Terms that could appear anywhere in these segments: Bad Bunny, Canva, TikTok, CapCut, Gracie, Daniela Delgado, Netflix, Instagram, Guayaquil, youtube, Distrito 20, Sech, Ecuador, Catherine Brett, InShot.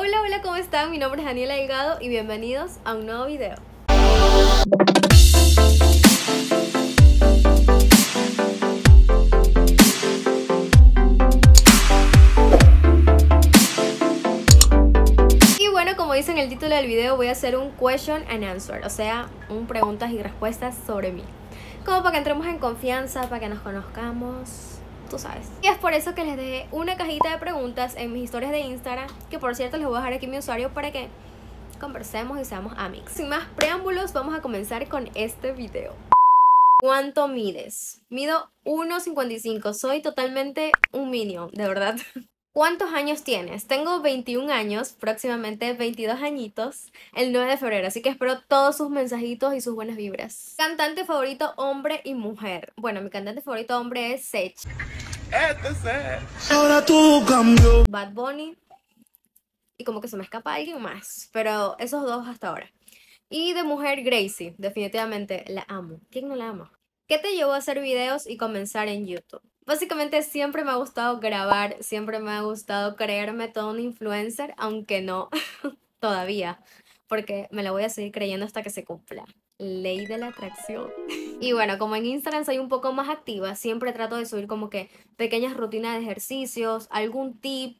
Hola, hola, ¿cómo están? Mi nombre es Daniela Delgado y bienvenidos a un nuevo video. Y bueno, como dice en el título del video, voy a hacer un question and answer, o sea, un preguntas y respuestas sobre mí. Como para que entremos en confianza, para que nos conozcamos, tú sabes. Y es por eso que les dejé una cajita de preguntas en mis historias de Instagram, que por cierto les voy a dejar aquí mi usuario para que conversemos y seamos amigos. Sin más preámbulos, vamos a comenzar con este video. ¿Cuánto mides? Mido 1.55, soy totalmente un minion, de verdad. ¿Cuántos años tienes? Tengo 21 años, próximamente 22 añitos, el 9 de febrero, así que espero todos sus mensajitos y sus buenas vibras. ¿Cantante favorito hombre y mujer? Bueno, mi cantante favorito hombre es Sech. Ahora tú cambió. Bad Bunny. Y como que se me escapa alguien más, pero esos dos hasta ahora. Y de mujer, Gracie, definitivamente la amo. ¿Quién no la ama? ¿Qué te llevó a hacer videos y comenzar en YouTube? Básicamente siempre me ha gustado grabar, siempre me ha gustado creerme toda una influencer, aunque no todavía, porque me la voy a seguir creyendo hasta que se cumpla. Ley de la atracción. Y bueno, como en Instagram soy un poco más activa, siempre trato de subir como que pequeñas rutinas de ejercicios, algún tip,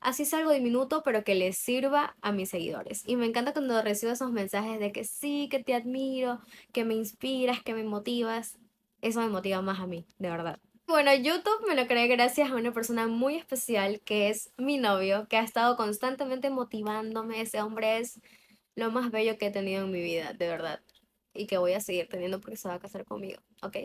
así es algo diminuto, pero que les sirva a mis seguidores. Y me encanta cuando recibo esos mensajes de que sí, que te admiro, que me inspiras, que me motivas. Eso me motiva más a mí, de verdad. Bueno, YouTube me lo creé gracias a una persona muy especial que es mi novio, que ha estado constantemente motivándome. Ese hombre es lo más bello que he tenido en mi vida, de verdad. Y que voy a seguir teniendo porque se va a casar conmigo, ¿ok?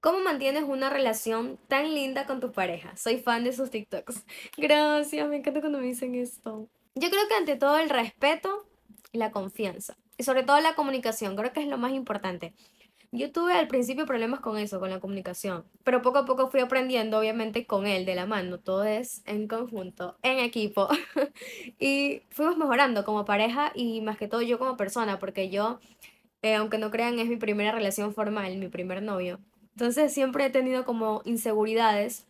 ¿Cómo mantienes una relación tan linda con tu pareja? Soy fan de sus TikToks. Gracias, me encanta cuando me dicen esto. Yo creo que ante todo el respeto y la confianza. Y sobre todo la comunicación, creo que es lo más importante. Yo tuve al principio problemas con eso, con la comunicación. Pero poco a poco fui aprendiendo, obviamente, con él de la mano. Todo es en conjunto, en equipo. Y fuimos mejorando como pareja y más que todo yo como persona. Porque yo, aunque no crean, es mi primera relación formal, mi primer novio. Entonces siempre he tenido como inseguridades.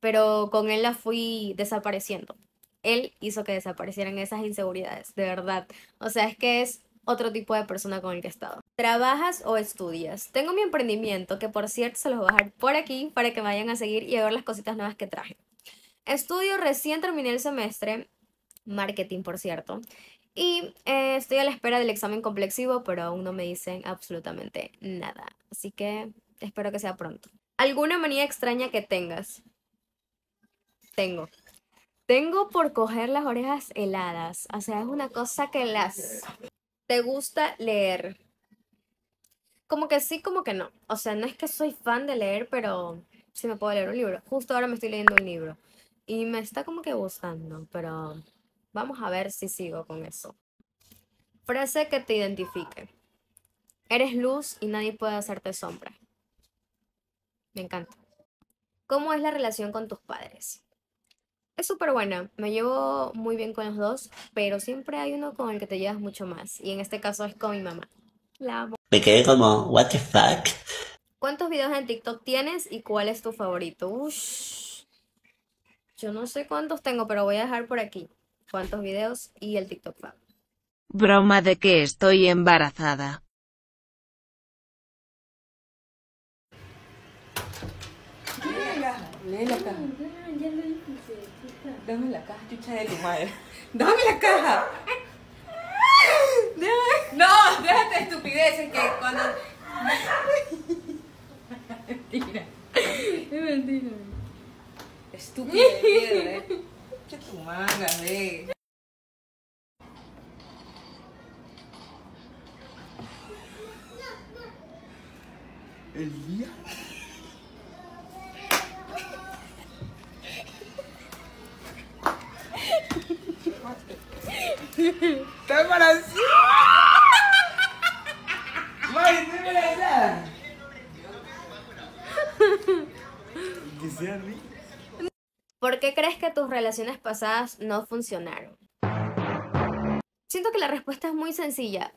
Pero con él las fui desapareciendo. Él hizo que desaparecieran esas inseguridades, de verdad. O sea, es que es otro tipo de persona con el que he estado. ¿Trabajas o estudias? Tengo mi emprendimiento, que por cierto se los voy a dejar por aquí para que me vayan a seguir y a ver las cositas nuevas que traje. Estudio, recién terminé el semestre, marketing por cierto, y estoy a la espera del examen complexivo, pero aún no me dicen absolutamente nada. Así que espero que sea pronto. ¿Alguna manía extraña que tengas? Tengo por coger las orejas heladas, o sea, es una cosa que las... ¿Te gusta leer? Como que sí, como que no. O sea, no es que soy fan de leer, pero sí me puedo leer un libro. Justo ahora me estoy leyendo un libro. Y me está como que gustando, pero vamos a ver si sigo con eso. Frase que te identifique. Eres luz y nadie puede hacerte sombra. Me encanta. ¿Cómo es la relación con tus padres? Es súper buena, me llevo muy bien con los dos, pero siempre hay uno con el que te llevas mucho más. Y en este caso es con mi mamá. La amo. Me quedé como, what the fuck. ¿Cuántos videos en TikTok tienes y cuál es tu favorito? Ush. Yo no sé cuántos tengo, pero voy a dejar por aquí cuántos videos y el TikTok fan. Broma de que estoy embarazada. Léela acá. Dame la caja, chucha de tu madre. ¡Dame la caja! No, déjate estupideces que cuando... Mentira. Es mentira. Estúpida de miedo, Chucha tu manga, ve. El día... ¡Está embarazada! ¡Mami, estoy embarazada! Que sea rico. ¿Por qué crees que tus relaciones pasadas no funcionaron? Siento que la respuesta es muy sencilla.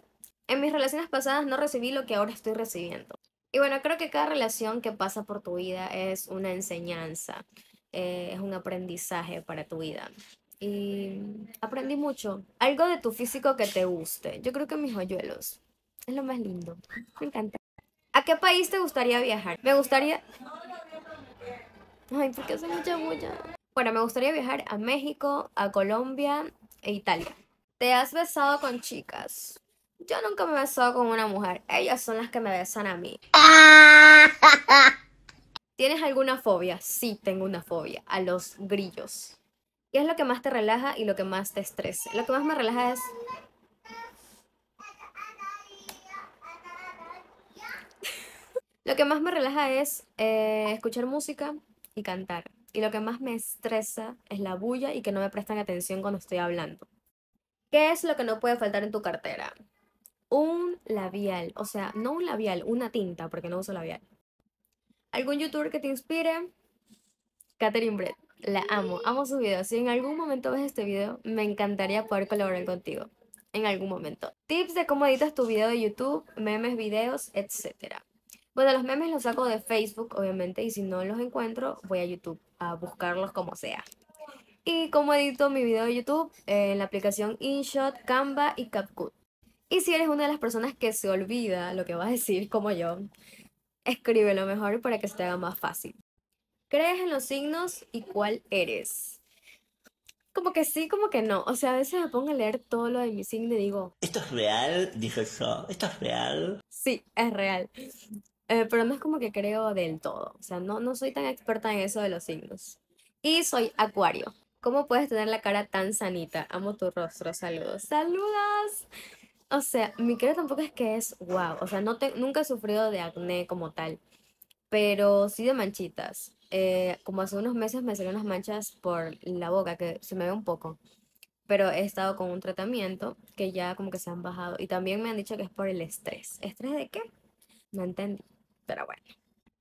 En mis relaciones pasadas no recibí lo que ahora estoy recibiendo. Y bueno, creo que cada relación que pasa por tu vida es una enseñanza. es un aprendizaje para tu vida. Y aprendí mucho. Algo de tu físico que te guste. Yo creo que mis hoyuelos. Es lo más lindo. Me encanta. ¿A qué país te gustaría viajar? Me gustaría... Ay, ¿por qué hace mucha bulla? Bueno, me gustaría viajar a México, a Colombia e Italia. ¿Te has besado con chicas? Yo nunca me he besado con una mujer. Ellas son las que me besan a mí. ¿Tienes alguna fobia? Sí, tengo una fobia. A los grillos. ¿Qué es lo que más te relaja y lo que más te estresa? Lo que más me relaja es... Lo que más me relaja es escuchar música y cantar. Y lo que más me estresa es la bulla y que no me prestan atención cuando estoy hablando. ¿Qué es lo que no puede faltar en tu cartera? Un labial. O sea, no un labial, una tinta, porque no uso labial. ¿Algún youtuber que te inspire? Catherine Brett. La amo. Amo sus videos. Si en algún momento ves este video, me encantaría poder colaborar contigo. En algún momento. Tips de cómo editas tu video de YouTube, memes, videos, etc. Bueno, los memes los saco de Facebook, obviamente, y si no los encuentro, voy a YouTube a buscarlos como sea. Y cómo edito mi video de YouTube en la aplicación InShot, Canva y CapCut. Y si eres una de las personas que se olvida lo que vas a decir, como yo, escríbelo mejor para que se te haga más fácil. ¿Crees en los signos y cuál eres? Como que sí, como que no. O sea, a veces me pongo a leer todo lo de mi signo y digo... ¿Esto es real? Dije yo. ¿Esto es real? Sí, es real. Pero no es como que creo del todo. O sea, no soy tan experta en eso de los signos. Y soy acuario. ¿Cómo puedes tener la cara tan sanita? Amo tu rostro. Saludos. ¡Saludos! O sea, mi cara tampoco es que es wow. O sea, nunca he sufrido de acné como tal. Pero sí de manchitas. Como hace unos meses me salieron unas manchas por la boca, que se me ve un poco. Pero he estado con un tratamiento que ya como que se han bajado. Y también me han dicho que es por el estrés. ¿Estrés de qué? No entendí. Pero bueno.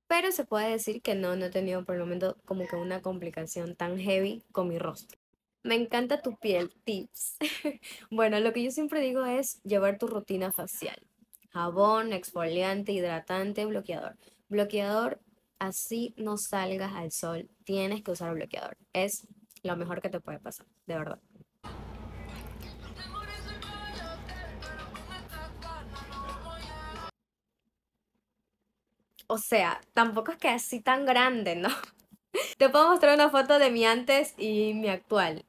Pero se puede decir que no he tenido por el momento como que una complicación tan heavy con mi rostro. Me encanta tu piel, tips. Bueno, lo que yo siempre digo es llevar tu rutina facial. Jabón, exfoliante, hidratante, bloqueador. Bloqueador, así no salgas al sol, tienes que usar bloqueador. Es lo mejor que te puede pasar, de verdad. O sea, tampoco es que así tan grande, ¿no? Te puedo mostrar una foto de mi antes y mi actual.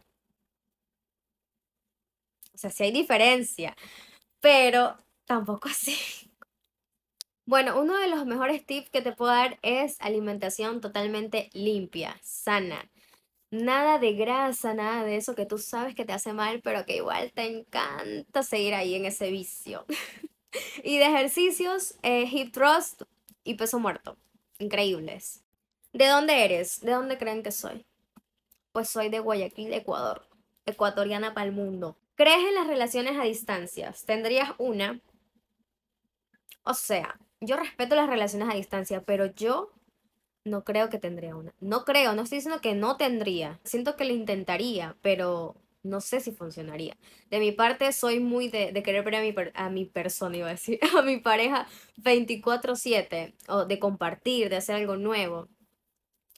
O sea, sí hay diferencia, pero tampoco así. Bueno, uno de los mejores tips que te puedo dar es alimentación totalmente limpia, sana. Nada de grasa, nada de eso que tú sabes que te hace mal, pero que igual te encanta seguir ahí en ese vicio. Y de ejercicios, hip thrust y peso muerto. Increíbles. ¿De dónde eres? ¿De dónde creen que soy? Pues soy de Guayaquil, Ecuador. Ecuatoriana para el mundo. ¿Crees en las relaciones a distancias? ¿Tendrías una? O sea, yo respeto las relaciones a distancia, pero yo no creo que tendría una. No creo, no estoy diciendo que no tendría. Siento que lo intentaría, pero no sé si funcionaría. De mi parte, soy muy de querer ver a mi persona, iba a decir, a mi pareja 24/7, o de compartir, de hacer algo nuevo.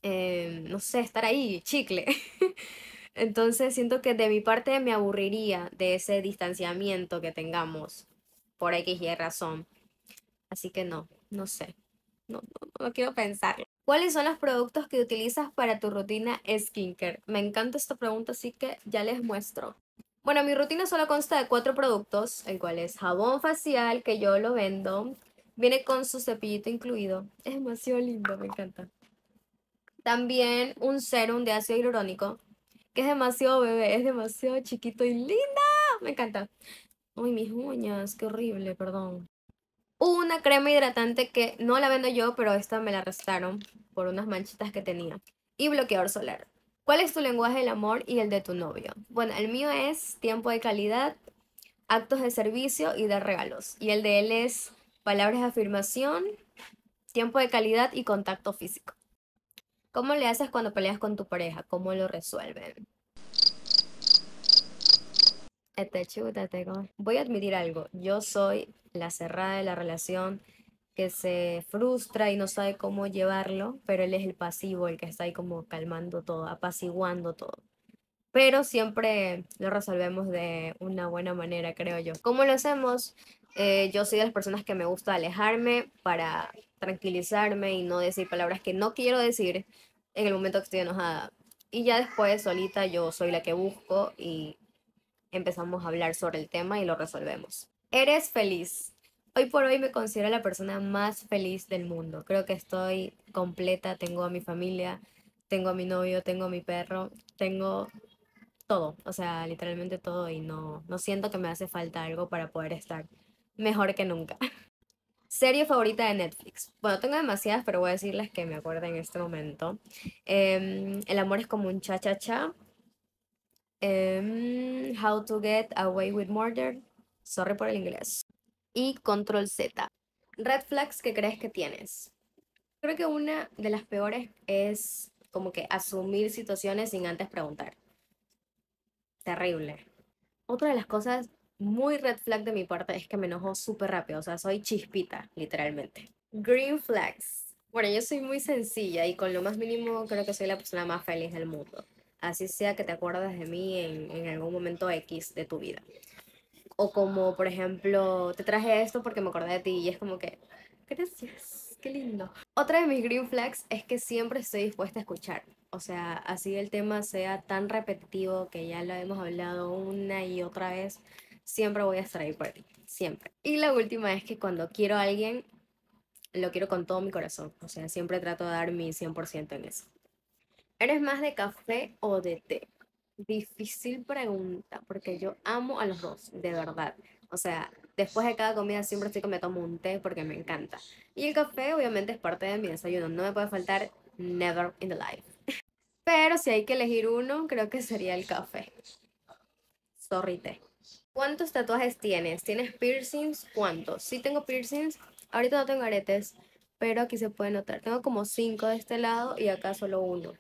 No sé, estar ahí, chicle. Entonces siento que de mi parte me aburriría de ese distanciamiento que tengamos por X y razón. Así que no sé, no quiero pensar. ¿Cuáles son los productos que utilizas para tu rutina skincare? Me encanta esta pregunta, así que ya les muestro. Bueno, mi rutina solo consta de 4 productos, el cual es jabón facial, que yo lo vendo. Viene con su cepillito incluido. Es demasiado lindo, me encanta. También un serum de ácido hialurónico, que es demasiado bebé, es demasiado chiquito y linda. Me encanta. Uy, mis uñas, qué horrible, perdón. Una crema hidratante que no la vendo yo, pero esta me la restaron por unas manchitas que tenía. Y bloqueador solar. ¿Cuál es tu lenguaje del amor y el de tu novio? Bueno, el mío es tiempo de calidad, actos de servicio y dar regalos. Y el de él es palabras de afirmación, tiempo de calidad y contacto físico. ¿Cómo le haces cuando peleas con tu pareja? ¿Cómo lo resuelven? Voy a admitir algo. Yo soy la cerrada de la relación. que se frustra y no sabe cómo llevarlo, pero él es el pasivo, el que está ahí como calmando todo, apaciguando todo. Pero siempre lo resolvemos de una buena manera, creo yo. ¿Cómo lo hacemos? Yo soy de las personas que me gusta alejarme para tranquilizarme y no decir palabras que no quiero decir en el momento que estoy enojada. Y ya después, solita, yo soy la que busco y empezamos a hablar sobre el tema y lo resolvemos. ¿Eres feliz? Hoy por hoy me considero la persona más feliz del mundo. Creo que estoy completa, tengo a mi familia, tengo a mi novio, tengo a mi perro, tengo todo. O sea, literalmente todo, y no siento que me hace falta algo para poder estar mejor que nunca. Serie favorita de Netflix. Bueno, tengo demasiadas, pero voy a decir las que me acuerdo en este momento. El amor es como un cha-cha-cha. How to Get Away with Murder. Sorry por el inglés. Y Control Z. Red flags que crees que tienes. Creo que una de las peores es como que asumir situaciones sin antes preguntar. Terrible. Otra de las cosas muy red flag de mi parte es que me enojo súper rápido. O sea, soy chispita, literalmente. Green flags. Bueno, yo soy muy sencilla y con lo más mínimo creo que soy la persona más feliz del mundo. Así sea que te acuerdas de mí en algún momento X de tu vida. O como, por ejemplo, te traje esto porque me acordé de ti, y es como que, gracias, qué lindo. Otra de mis green flags es que siempre estoy dispuesta a escuchar. O sea, así el tema sea tan repetitivo que ya lo hemos hablado una y otra vez, siempre voy a estar ahí por ti, siempre. Y la última es que cuando quiero a alguien, lo quiero con todo mi corazón. O sea, siempre trato de dar mi 100% en eso. ¿Eres más de café o de té? Difícil pregunta, porque yo amo a los dos, de verdad. O sea, después de cada comida siempre estoy que me tomo un té porque me encanta. Y el café obviamente es parte de mi desayuno, no me puede faltar, never in the life. Pero si hay que elegir uno, creo que sería el café. Sorry, té. ¿Cuántos tatuajes tienes? ¿Tienes piercings? ¿Cuántos? Sí tengo piercings, ahorita no tengo aretes, pero aquí se puede notar. Tengo como 5 de este lado y acá solo uno.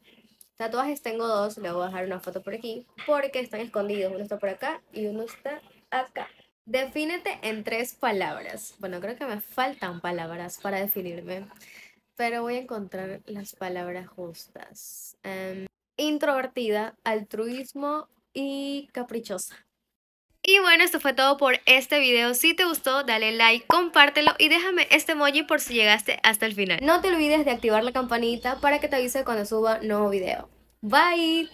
Tatuajes tengo 2, le voy a dejar una foto por aquí, porque están escondidos, uno está por acá y uno está acá. Defínete en 3 palabras. Bueno, creo que me faltan palabras para definirme, pero voy a encontrar las palabras justas. Introvertida, altruismo y caprichosa. Y bueno, esto fue todo por este video. Si te gustó, dale like, compártelo y déjame este emoji por si llegaste hasta el final. No te olvides de activar la campanita para que te avise cuando suba nuevo video. Bye.